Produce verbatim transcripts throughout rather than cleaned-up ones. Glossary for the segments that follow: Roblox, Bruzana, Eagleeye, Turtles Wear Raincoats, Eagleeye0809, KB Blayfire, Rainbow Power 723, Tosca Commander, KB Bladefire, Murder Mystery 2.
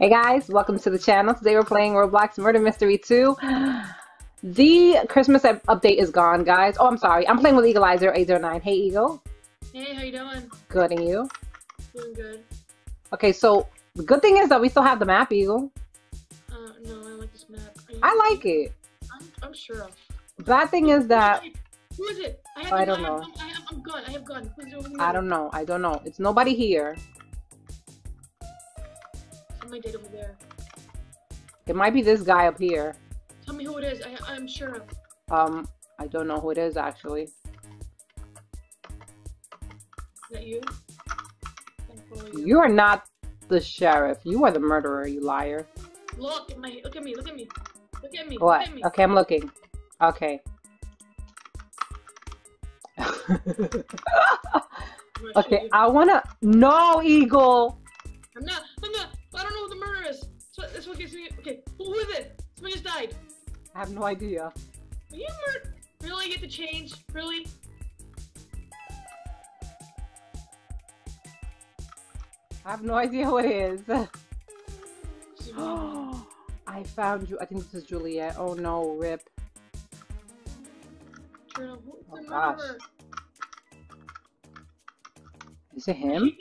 Hey guys, welcome to the channel. Today we're playing Roblox Murder Mystery two. The Christmas update is gone, guys. Oh, I'm sorry. I'm playing with Eagleeye zero eight zero nine. Hey, Eagle. Hey, how you doing? Good, and you? Doing good. Okay, so the good thing is that we still have the map, Eagle. Uh, no, I like this map. I like it. I'm, I'm sure. Bad thing is that... Who is it? I, have oh, I don't I know. Have, I have, I'm gone. I have gone. I don't know. I don't know. It's nobody here. Somebody did over there. It might be this guy up here. Tell me who it is. I, I'm sure. Um, I don't know who it is actually. Is that you? You. You are not the sheriff. You are the murderer. You liar. Look at my. Look at me. Look at me. Look at me. What? Look at me. Okay, I'm looking. Okay. Okay, I wanna no Eagle. I'm not. I'm not. I don't know who the murderer is. So this one gets me. Okay, who is it? Somebody just died. I have no idea. Are you murdered? Really? Get the change? Really? I have no idea who it is. I found you. I think this is Juliet. Oh no, rip. Who's oh, the gosh. Is it him?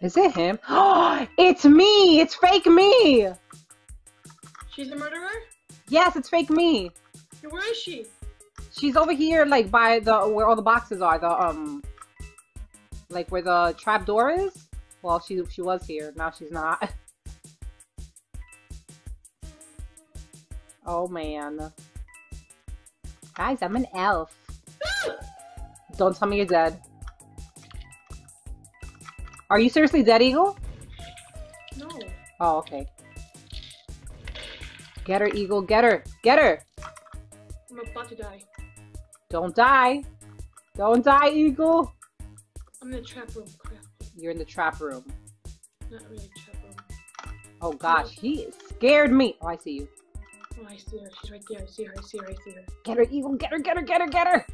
Is it him? Oh, it's me! It's fake me! She's the murderer? Yes, it's fake me. Where is she? She's over here, like by the where all the boxes are. The um, like where the trap door is. Well, she she was here. Now she's not. Oh man, guys, I'm an elf. Don't tell me you're dead. Are you seriously dead, Eagle? No. Oh, okay. Get her, Eagle. Get her. Get her. I'm about to die. Don't die. Don't die, Eagle. I'm in the trap room. Crap. You're in the trap room. Not really trap room. Oh gosh, no. He scared me. Oh, I see you. Oh, I see her. She's right there. I see her. I see her. I see her. Get her, Eagle. Get her. Get her. Get her. Get her.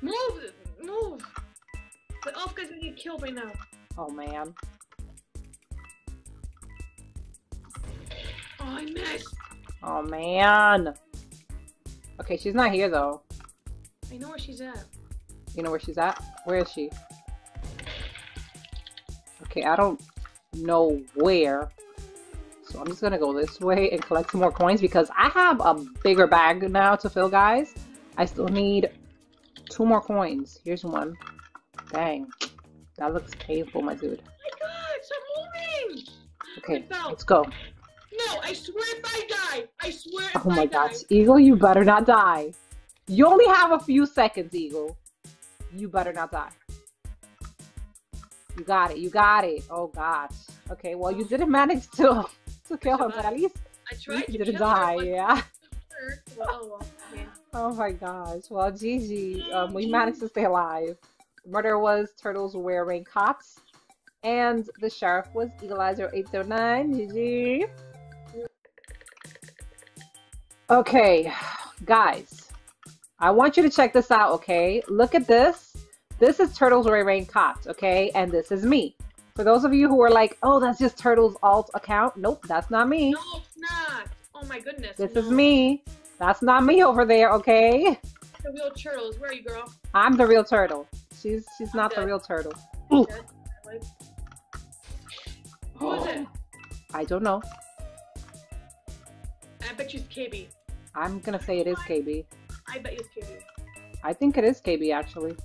Move. Move. The elf guy's gonna get killed right now. Oh man. Oh, I missed. Oh man. Okay, she's not here though. I know where she's at. You know where she's at? Where is she? Okay, I don't know where. So I'm just gonna go this way and collect some more coins because I have a bigger bag now to fill, guys. I still need two more coins. Here's one. Dang. That looks painful, my dude. Oh my god, stop moving! Okay, let's go. No, I swear if I die! I swear if I die! Oh my gosh, Eagle, you better not die. You only have a few seconds, Eagle. You better not die. You got it, you got it. Oh gosh. Okay, well, you didn't manage to... to kill him, but at least I tried you didn't die, her, yeah. Well, yeah. Oh my gosh. Well, G G, um, we managed to stay alive. The murder was Turtles Wear Raincoats, and the sheriff was Eagleeye zero eight zero nine. G G. Okay, guys, I want you to check this out. Okay, look at this. This is Turtles Wear Raincoats. Okay, and this is me. For those of you who are like, oh, that's just Turtles' alt account. Nope, that's not me. No, it's not. Oh, my goodness. This no. is me. That's not me over there, okay? The real Turtles. Where are you, girl? I'm the real turtle. She's she's I'm not dead. the real turtle. Ooh. Who is it? I don't know. I bet you it's K B. I'm going to say it is K B. I bet you it's K B. I think it is K B, actually.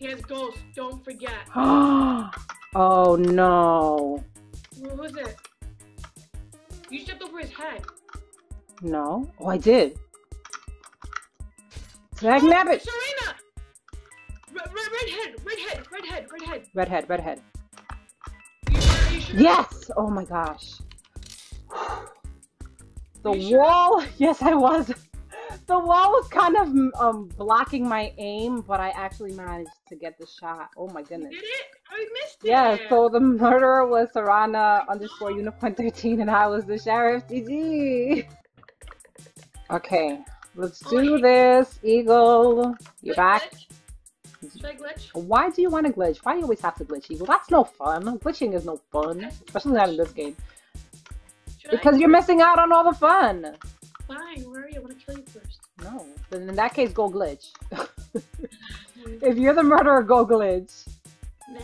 He has ghosts, don't forget. Oh no. Who was it? You stepped over his head. No. Oh, I did. Tag oh, nabbit! Serena! Red, red, redhead! Redhead! Redhead! Redhead! Redhead! Redhead! You sure, you sure? Yes! Oh my gosh. The wall. Sure? Yes, I was. The wall was kind of um, blocking my aim, but I actually managed to get the shot. Oh my goodness. You did it? I missed it. Yeah, so the murderer was Serana underscore unicorn thirteen, and I was the sheriff. G G. Okay, let's do this. Eagle, you're back. Should I glitch? Why do you want to glitch? Why do you always have to glitch? Well, that's no fun. Glitching is no fun. Especially not in this game. Should because I? You're missing out on all the fun. Fine, where are you? I want to kill you first. No. Then in that case, go glitch. If you're the murderer, go glitch. Nah.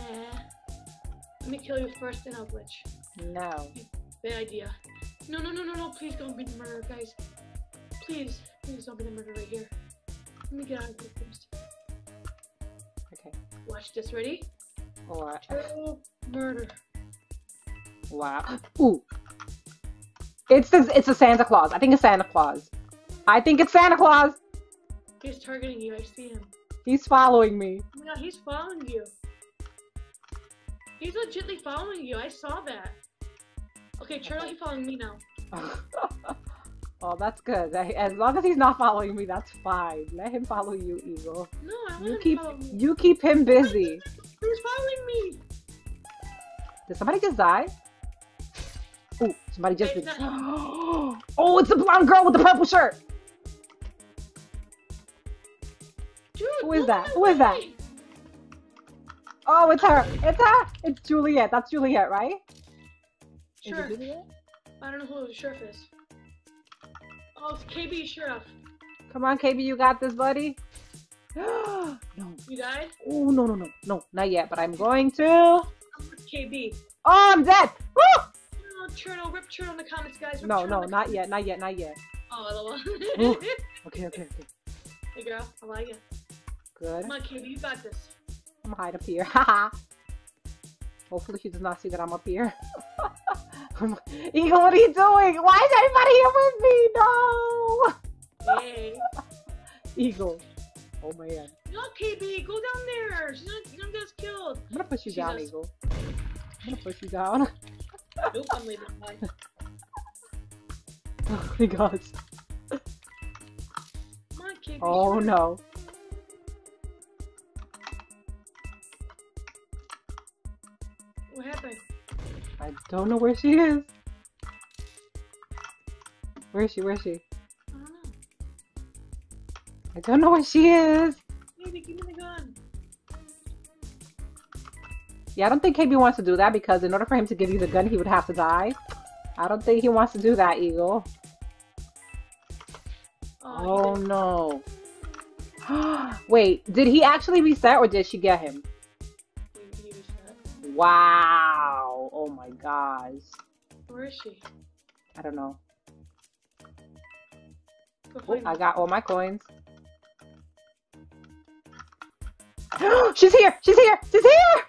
Let me kill you first, then I'll glitch. No. Bad idea. No, no, no, no, no. Please don't be the murderer, guys. Please. Please don't be the murderer right here. Let me get out of here first. Okay. Watch this. Ready? Or oh, murder. Wow. Ooh. It's the, it's a Santa Claus. I think it's Santa Claus. I think it's Santa Claus. He's targeting you. I see him. He's following me. Oh my God, he's following you. He's legitimately following you. I saw that. Okay, Charlie, he's following me now. Oh, that's good. As long as he's not following me, that's fine. Let him follow you, Eagle. No, I want you him keep, to follow me. You keep him busy. He's following me. Did somebody just die? Oh, somebody just did. Oh, it's the blonde girl with the purple shirt. Dude, who is that? Who is that? Oh, it's her. It's her. It's Juliet. That's Juliet, right? Sure. Is it Juliet? I don't know who the sheriff is. Oh, it's K B Sheriff. Come on, K B, you got this, buddy. No. You died? Oh, no, no, no, no, not yet. But I'm going to. I'm with K B. Oh, I'm dead. Woo! Turtle, rip turtle in the comments, guys. Rip no, no, not comments. yet, not yet, not yet. Oh, I love it. Okay, okay, okay. Hey, girl, I like it. Good. Come on, K B, you got this. I'm gonna hide up here. Haha. Hopefully, she does not see that I'm up here. Eagle, what are you doing? Why is everybody here with me? No. Hey. Eagle. Oh my God. No, K B, go down there. She's not, she's not gonna get killed. I'm gonna push you she down, does. Eagle. I'm gonna push you down. Nope, I'm leaving. Bye. Oh my gosh. Come on, K B. Oh no. What happened? I don't know where she is. Where is she? Where is she? I don't know. I don't know where she is. Baby, give me the gun. Yeah, I don't think K B wants to do that because in order for him to give you the gun, he would have to die. I don't think he wants to do that, Eagle. Oh, oh no. Wait, did he actually reset or did she get him? He reset. Wow. Oh my gosh. Where is she? I don't know. Oh, I got all my coins. She's here! She's here! She's here!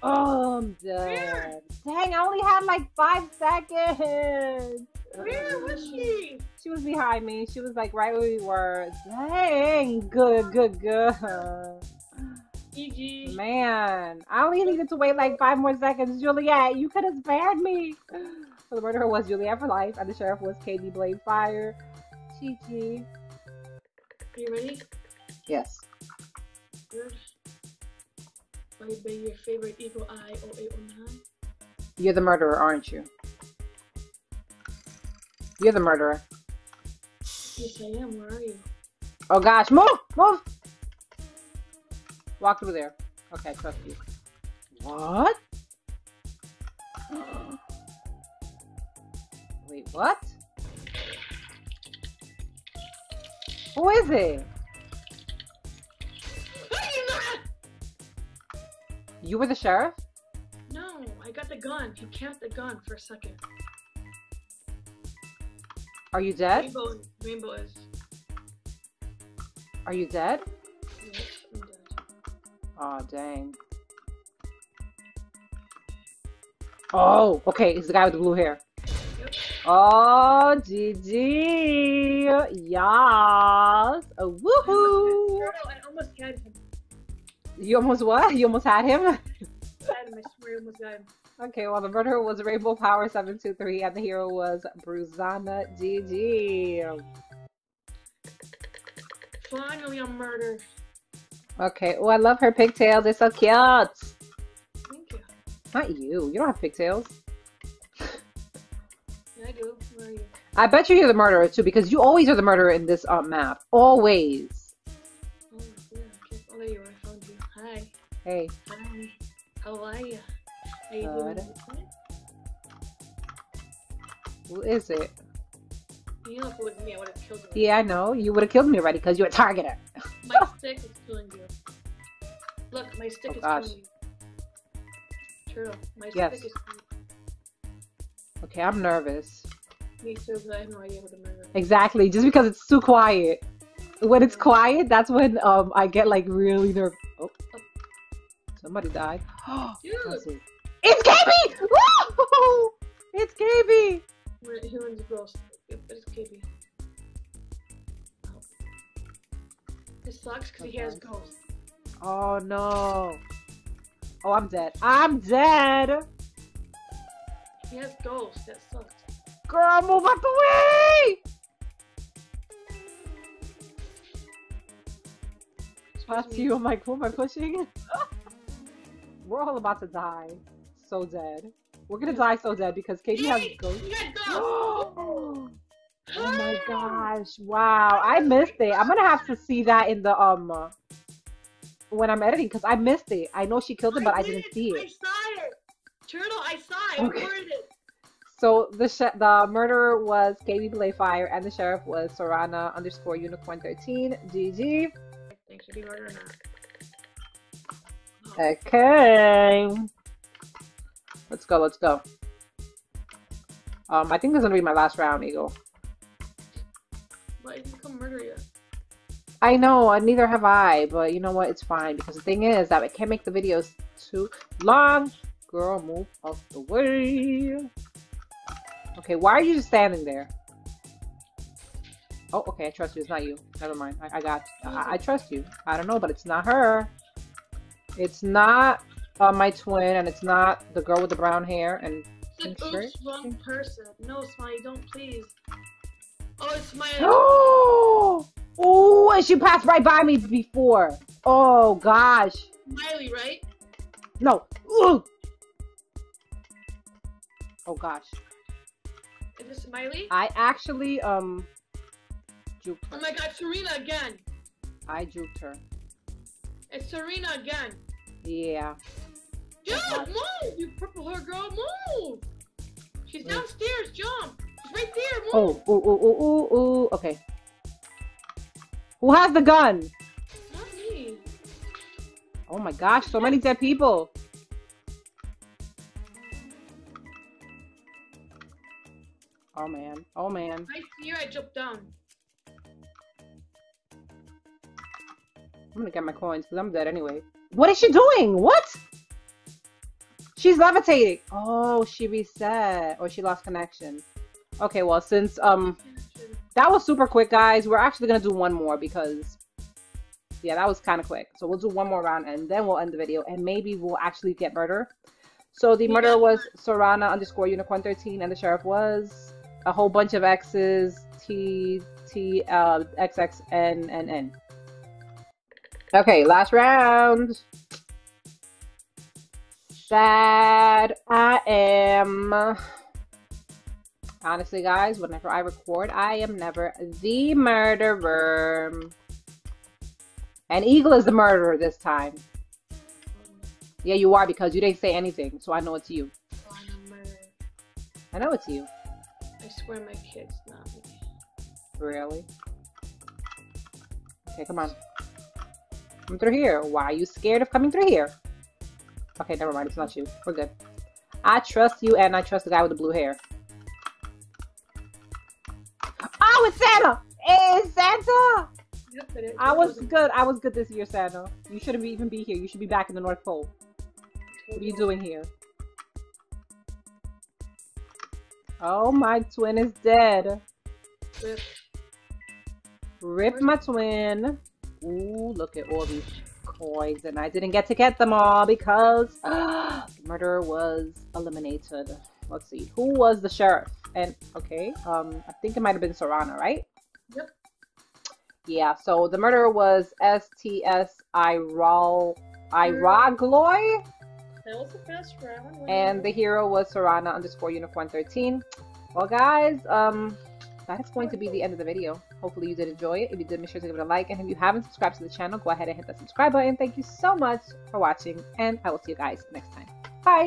Oh, I'm dead. Where? Dang, I only had like five seconds. Where was she? She was behind me. She was like right where we were. Dang, good, good, good. G G. Man, I only needed to wait like five more seconds. Juliet, you could have spared me. So the murderer was Juliet for life, and the sheriff was K B Bladefire. G G. Are you ready? Yes. Good. Might be your favorite Eagle Eye oh eight oh nine. You're the murderer, aren't you? You're the murderer. Yes, I am. Where are you? Oh gosh, move! Move! Walk through there. Okay, I trust you. What? Wait, what? Who is it? You were the sheriff? No, I got the gun. He kept the gun for a second. Are you dead? Rainbow, Rainbow is. Are you dead? Yes, I'm dead. Aw, oh, dang. Oh, okay. He's the guy with the blue hair. Yep. Oh, G G. Yas. Oh, woohoo. I almost had him. You almost what? You almost had him? I had him, I swear you almost got him. Okay, well the murderer was Rainbow Power seven two three and the hero was Bruzana. G G. Finally a murder. Okay, oh I love her pigtails, they're so cute. Thank you. Not you, you don't have pigtails. Yeah, I do. Where are you? I bet you you're the murderer too, because you always are the murderer in this um, map. Always. Oh, yeah. Oh, there you are. I found you. Hi. Hey. Hi. How are you? Are you doing Who is it? You know, if it was me, I would have killed you. Yeah, I know. You would have killed me already because you're a targeter. My stick is killing you. Look, my stick oh, is gosh. killing you. True. My yes. stick is killing you. Okay, I'm nervous. Me too, but I have no idea what I'm nervous. Exactly. Just because it's too quiet. When it's quiet, that's when um I get like really nervous. Oh. oh. Somebody died. Dude. It's K B! Woo! It's K B! Human's gross. It's K B. Oh. It sucks because okay. he has ghosts. Oh no. Oh, I'm dead. I'm dead! He has ghosts. That sucks. Girl, move out the way! Past you, I'm like, who am I pushing? We're all about to die. So dead. We're gonna die so dead because K B has ghosts. Oh my gosh. Wow. I missed it. I'm gonna have to see that in the, um, uh, when I'm editing because I missed it. I know she killed him, but I, I didn't see it. I saw it. Turtle, I saw it. Okay. Where is it? So the sh the murderer was K B Blayfire and the sheriff was Sorana underscore unicorn thirteen. G G. Thanks for being murdered or not. Okay, let's go, let's go. Um, I think this is gonna be my last round, Eagle. Why didn't you come murder yet? I know, and neither have I, but you know what, it's fine, because the thing is that I can't make the videos too long. Girl, move off the way. Okay, why are you just standing there? Oh, okay, I trust you, it's not you. Never mind, I, I got you. I, I trust you. I don't know, but it's not her. It's not uh, my twin, and it's not the girl with the brown hair and pink shirt. Oops, wrong person. No, Smiley, don't please. Oh, it's my. Oh! Oh, and she passed right by me before. Oh gosh. Smiley, right? No. Ooh. Oh gosh. Is it Smiley? I actually um. Juked her. Oh my God, Serena again. I juked her. It's Serena again. Yeah. Dude, move! You purple hair girl, move! She's downstairs, jump! She's right there, move! Oh, ooh, ooh, ooh, ooh, ooh, okay. Who has the gun? Not me. Oh my gosh, so many dead people. Oh man, oh man. Right here, I jumped down. I'm gonna get my coins because I'm dead anyway. What is she doing? What? She's levitating. Oh, she reset or she lost connection. Okay, well, since um that was super quick, guys, we're actually gonna do one more because yeah, that was kind of quick. So we'll do one more round and then we'll end the video and maybe we'll actually get murder. So the murderer was Sorana underscore unicorn thirteen and the sheriff was a whole bunch of X's T T uh X X N N N. Okay, last round. Sad I am. Honestly, guys, whenever I record, I am never the murderer. And Eagle is the murderer this time. Yeah, you are because you didn't say anything, so I know it's you. Oh, I'm a murderer. I know it's you. I swear my kid's not me. Really? Okay, come on. Come through here. Why are you scared of coming through here? Okay, never mind. It's not you. We're good. I trust you, and I trust the guy with the blue hair. Oh, it's Santa! It's Santa! Yep, it is. I was good. I was good this year, Santa. You shouldn't even be here. You should be back in the North Pole. What are you doing here? Oh, my twin is dead. Rip. Rip my twin. Ooh, look at all these coins, and I didn't get to get them all because uh, the murderer was eliminated. Let's see, who was the sheriff? And okay, um, I think it might have been Sorana, right? Yep. Yeah. So the murderer was S T S Irol Iragloy. That was the first round. And the hero was Sorana underscore unicorn thirteen. Well, guys, um, that is going to be the end of the video. Hopefully you did enjoy it. If you did, make sure to give it a like. And if you haven't subscribed to the channel, go ahead and hit that subscribe button. Thank you so much for watching, and I will see you guys next time. Bye!